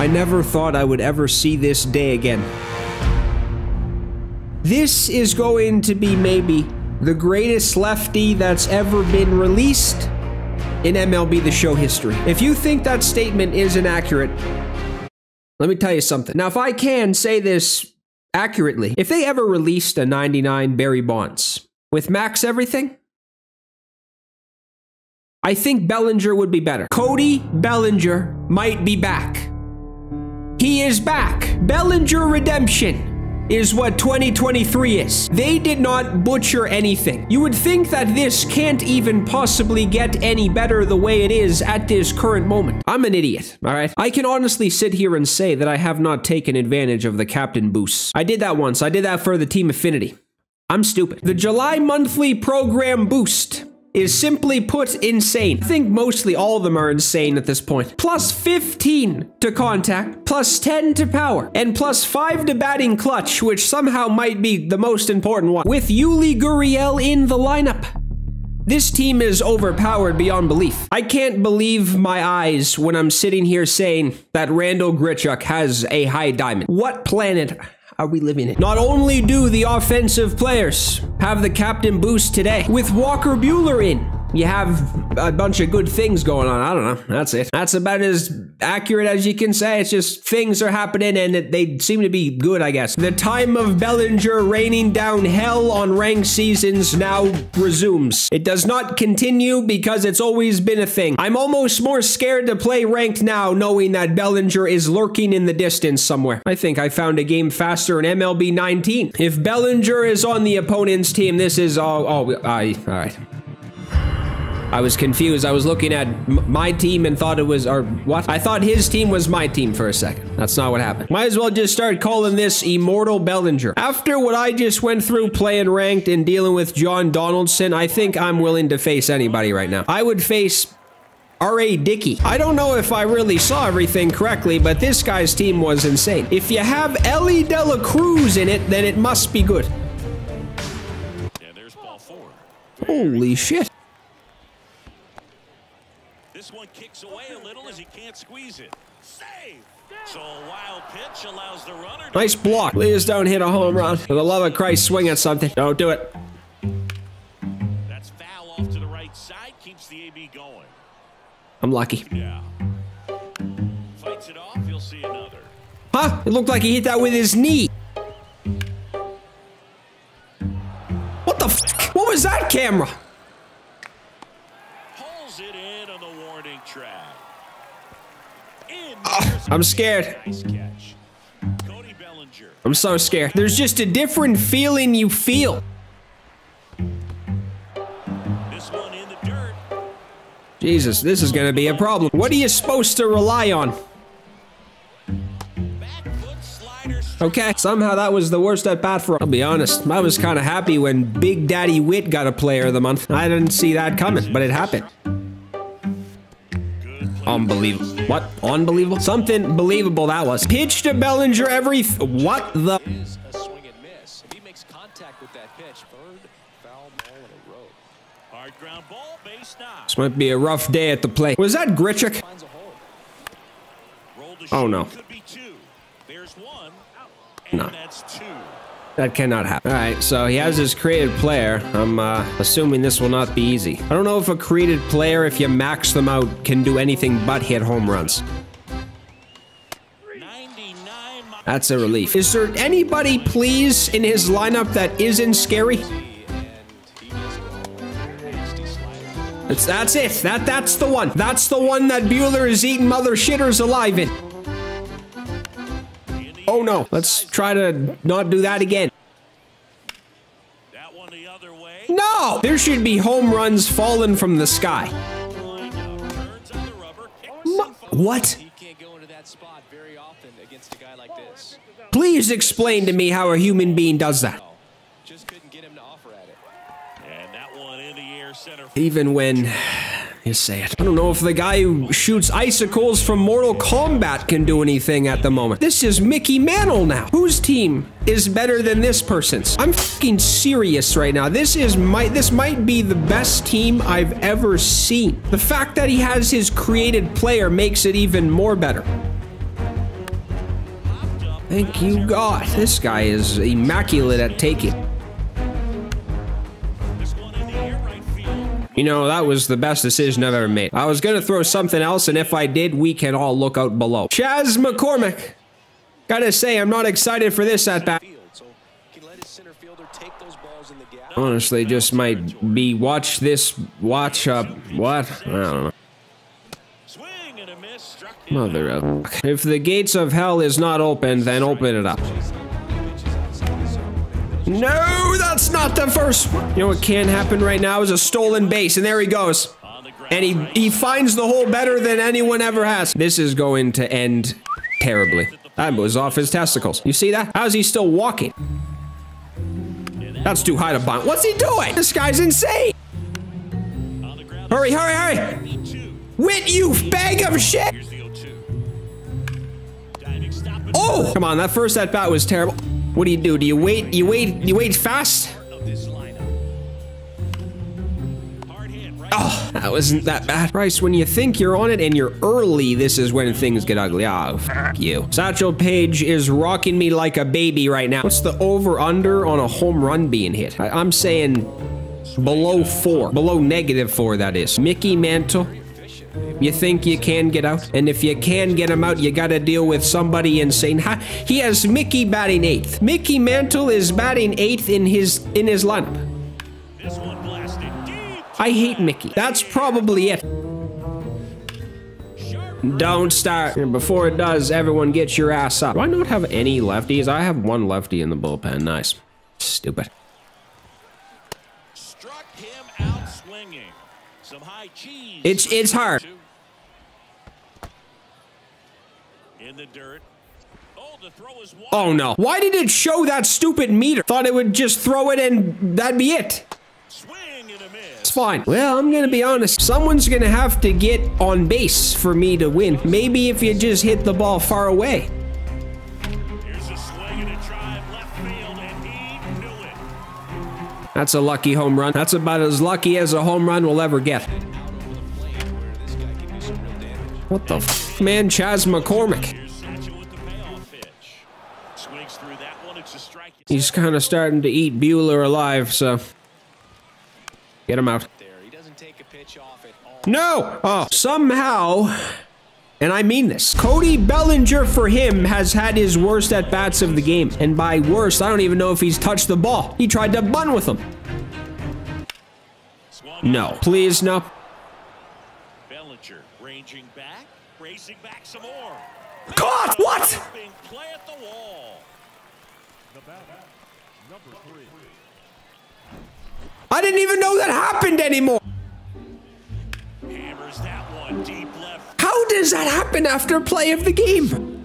I never thought I would ever see this day again. This is going to be maybe the greatest lefty that's ever been released in MLB The Show history. If you think that statement is inaccurate, let me tell you something. Now, if I can say this accurately, if they ever released a 99 Barry Bonds with max everything, I think Bellinger would be better. Cody Bellinger might be back. He is back. Bellinger redemption is what 2023 is. They did not butcher anything. You would think that this can't even possibly get any better the way it is at this current moment. I'm an idiot, all right? I can honestly sit here and say that I have not taken advantage of the Captain Boost. I did that once. I did that for the Team Affinity. I'm stupid. The July monthly program boost is simply put insane. I think mostly all of them are insane at this point. Plus 15 to contact, plus 10 to power, and plus 5 to batting clutch, which somehow might be the most important one. With Yuli Gurriel in the lineup, this team is overpowered beyond belief. I can't believe my eyes when I'm sitting here saying that Randal Grichuk has a high diamond. What planet are we living in? Not only do the offensive players have the Captain Boost today, with Walker Buehler in, you have a bunch of good things going on. I don't know. That's it. That's about as accurate as you can say. It's just things are happening and they seem to be good, I guess. The time of Bellinger raining down hell on ranked seasons now resumes. It does not continue because it's always been a thing. I'm almost more scared to play ranked now knowing that Bellinger is lurking in the distance somewhere. I think I found a game faster in MLB 19. If Bellinger is on the opponent's team, this is all... all right. I was confused. I was looking at my team and thought it was, or what? I thought his team was my team for a second. That's not what happened. Might as well just start calling this Immortal Bellinger. After what I just went through playing ranked and dealing with John Donaldson, I think I'm willing to face anybody right now. I would face R.A. Dickey. I don't know if I really saw everything correctly, but this guy's team was insane. If you have Ellie De La Cruz in it, then it must be good. Yeah, there's ball four. Holy shit. This one kicks away a little as he can't squeeze it. Save! So a wild pitch allows the runner to... Nice block. Please don't hit a home run. For the love of Christ, swing at something. Don't do it. That's foul off to the right side. Keeps the AB going. I'm lucky. Yeah. Fights it off. You'll see another. Huh? It looked like he hit that with his knee. What the f***? What was that camera? I'm scared. I'm so scared. There's just a different feeling you feel. Jesus, this is gonna be a problem. What are you supposed to rely on? Okay, somehow that was the worst at bat for him. I'll be honest, I was kind of happy when Big Daddy Wit got a player of the month. I didn't see that coming, but it happened. Unbelievable. What? Unbelievable? Something believable that was. Pitch to Bellinger every... What the... Is a swing and miss. If he makes contact with that pitch, bird, foul ball in a row. Hard ground ball, base knock. This might be a rough day at the plate. Was that Grichuk? Oh, no. No. That cannot happen. All right, so he has his created player. I'm assuming this will not be easy. I don't know if a created player, if you max them out, can do anything but hit home runs. That's a relief. Is there anybody, please, in his lineup that isn't scary? That's it. That's the one. That's the one that Buehler is eating mother shitters alive in. Oh no, let's try to not do that again. That one the other way. No! There should be home runs falling from the sky. What? Please explain to me how a human being does that. Even when... You say it. I don't know if the guy who shoots icicles from Mortal Kombat can do anything at the moment. This is Mickey Mantle now. Whose team is better than this person's? I'm fucking serious right now. This might be the best team I've ever seen. The fact that he has his created player makes it even more better. Thank you, God. This guy is immaculate at taking. You know, that was the best decision I've ever made. I was gonna throw something else, and if I did, we can all look out below. Chas McCormick. Gotta say, I'm not excited for this at bat. Honestly, just might be watch this. I don't know. Mother of... If the gates of hell is not open, then open it up. No, that's not the first one. You know what can happen right now is a stolen base, and there he goes. And he finds the hole better than anyone ever has. This is going to end terribly. That was off his testicles. You see that? How's he still walking? That's too high to bunt. What's he doing? This guy's insane. Hurry, hurry, hurry. Wit, you bag of shit. Oh, come on. That first at bat was terrible. What do you do? Do you wait? You wait fast? Oh, that wasn't that bad. Bryce, when you think you're on it and you're early, this is when things get ugly. Oh, f*** you. Satchel Paige is rocking me like a baby right now. What's the over-under on a home run being hit? I'm saying below 4. Below -4, that is. Mickey Mantle. You think you can get out? And if you can get him out, you gotta deal with somebody insane. He has Mickey batting 8th. Mickey Mantle is batting 8th in his lineup. I hate Mickey. That's probably it. Don't start. And before it does, everyone get your ass up. Do I not have any lefties? I have one lefty in the bullpen. Nice. Stupid. Struck him out swinging. Some high cheese. It's hard. In the dirt. Oh, the throw is wide. Oh no. Why did it show that stupid meter? Thought it would just throw it and that'd be it. Swing and a miss. It's fine. Well, I'm gonna be honest. Someone's gonna have to get on base for me to win. Maybe if you just hit the ball far away. Here's a swing and a drive left field, and he knew it. That's a lucky home run. That's about as lucky as a home run we'll ever get. What the f, man? Chas McCormick. He's kind of starting to eat Buehler alive, so get him out. No! Oh, somehow, and I mean this, Cody Bellinger for him has had his worst at-bats of the game. And by worst, I don't even know if he's touched the ball. He tried to bunt with him. No. Please, no. Bellinger ranging back, racing back some more. God, what? Play at the wall. The bat, number 3. I didn't even know that happened anymore. Hammers that one deep left. How does that happen after play of the game?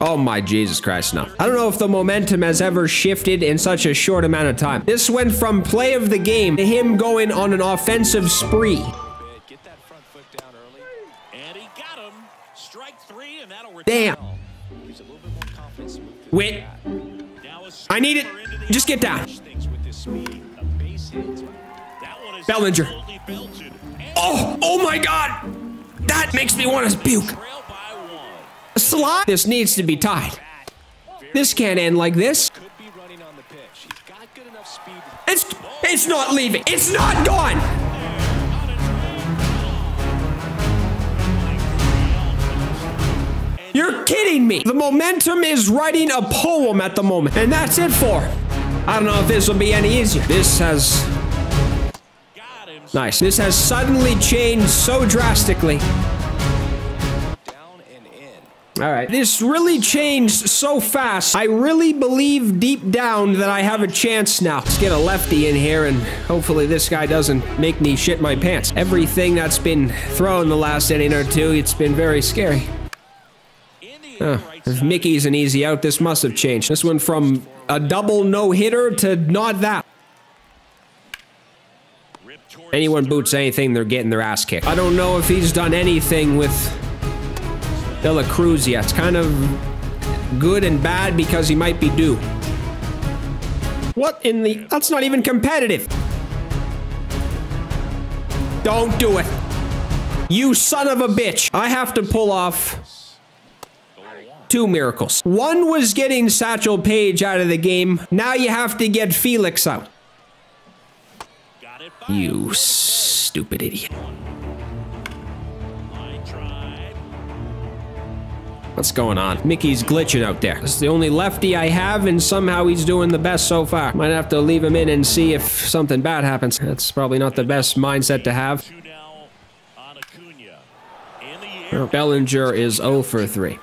Oh my Jesus Christ, no. I don't know if the momentum has ever shifted in such a short amount of time. This went from play of the game to him going on an offensive spree. Get that front foot down early. And he got him. Strike 3, and that'll return. Damn. Gives a little bit more confidence. Wait. I need it. Just get down. Bellinger. Oh, oh my God. That makes me want to puke. Slot. This needs to be tied. This can't end like this. It's not leaving. It's not gone. You're kidding me. The momentum is writing a poem at the moment, and that's it for it. I don't know if this will be any easier. This has... Nice. This has suddenly changed so drastically. Down and in. All right. This really changed so fast. I really believe deep down that I have a chance now. Let's get a lefty in here, and hopefully this guy doesn't make me shit my pants. Everything that's been thrown the last inning or two, it's been very scary. Oh, if Mickey's an easy out, this must have changed. This one from a double no-hitter to not that. Anyone boots anything, they're getting their ass kicked. I don't know if he's done anything with De La Cruz yet. It's kind of good and bad because he might be due. What in the... That's not even competitive. Don't do it. You son of a bitch. I have to pull off... two miracles. One was getting Satchel Paige out of the game. Now you have to get Felix out. You stupid idiot. What's going on? Mickey's glitching out there. It's the only lefty I have, and somehow he's doing the best so far. Might have to leave him in and see if something bad happens. That's probably not the best mindset to have. Bellinger is 0 for 3.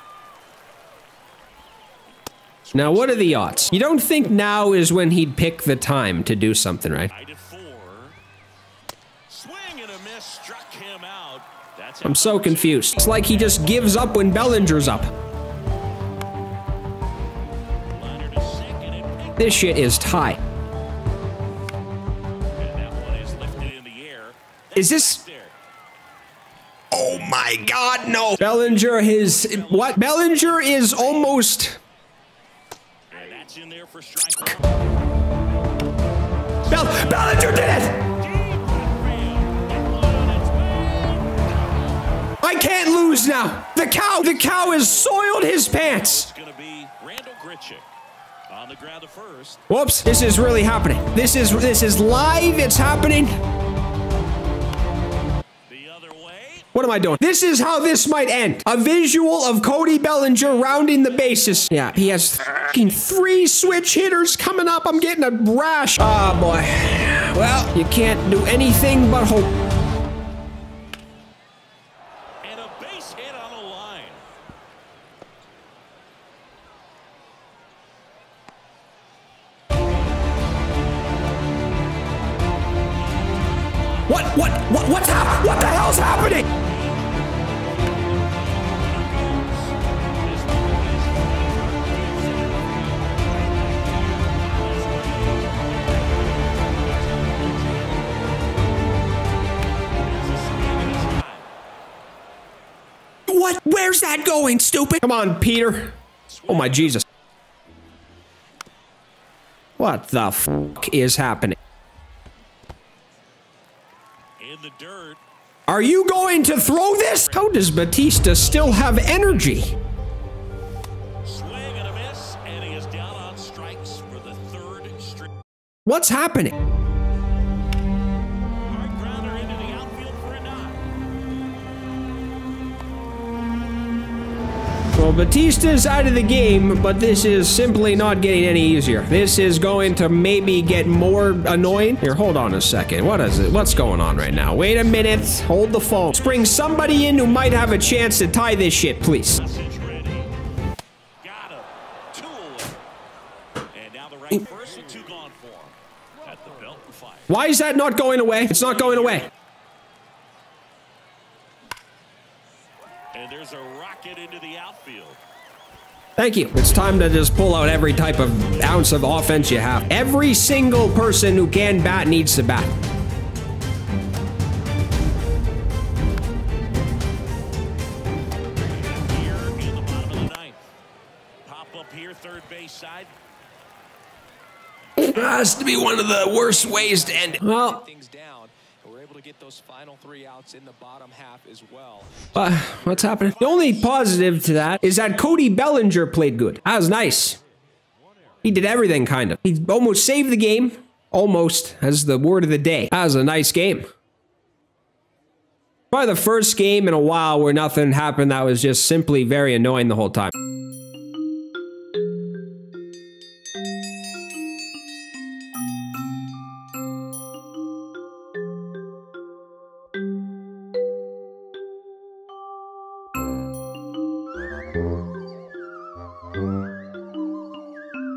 Now, what are the odds? You don't think now is when he'd pick the time to do something, right? I'm so confused. It's like he just gives up when Bellinger's up. This shit is tight. Is this... Oh my God, no. Bellinger is... What? Bellinger is almost... Bellinger did it! I can't lose now. The cow has soiled his pants. It's gonna be Randal Grichuk on the ground to first. Whoops, this is really happening. This is live, it's happening. The other way. What am I doing? This is how this might end. A visual of Cody Bellinger rounding the bases. Yeah, he has fucking 3 switch hitters coming up. I'm getting a rash. Oh boy. Well, you can't do anything but hope. What the hell's happening? What? Where's that going, stupid? Come on, Peter. Oh my Jesus. What the fuck is happening? The dirt. Are you going to throw this? How does Batista still have energy? Swing and a miss, and he is down on strikes for the 3rd strike. What's happening? Hard grounder into the outfield for a knock. Well, Batista's out of the game, but this is simply not getting any easier. This is going to maybe get more annoying. Here, hold on a second. What is it? What's going on right now? Wait a minute. Hold the phone. Let's bring somebody in who might have a chance to tie this shit, please. Why is that not going away? It's not going away. And there's a rocket into the outfield. Thank you. It's time to just pull out every type of ounce of offense you have. Every single person who can bat needs to bat. Here in the bottom of the 9th. Pop up here, third base side. Has to be one of the worst ways to end it. Well, things down. We're able to get those final 3 outs in the bottom half as well. What's happening? The only positive to that is that Cody Bellinger played good. That was nice. He did everything, kind of. He almost saved the game. Almost, as the word of the day. That was a nice game. Probably the first game in a while where nothing happened that was just simply very annoying the whole time.